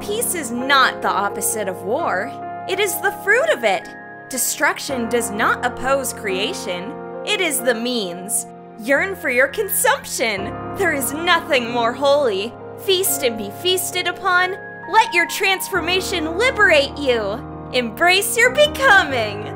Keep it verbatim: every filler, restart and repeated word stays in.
Peace is not the opposite of war. It is the fruit of it. Destruction does not oppose creation. It is the means. Yearn for your consumption. There is nothing more holy. Feast and be feasted upon. Let your transformation liberate you. Embrace your becoming.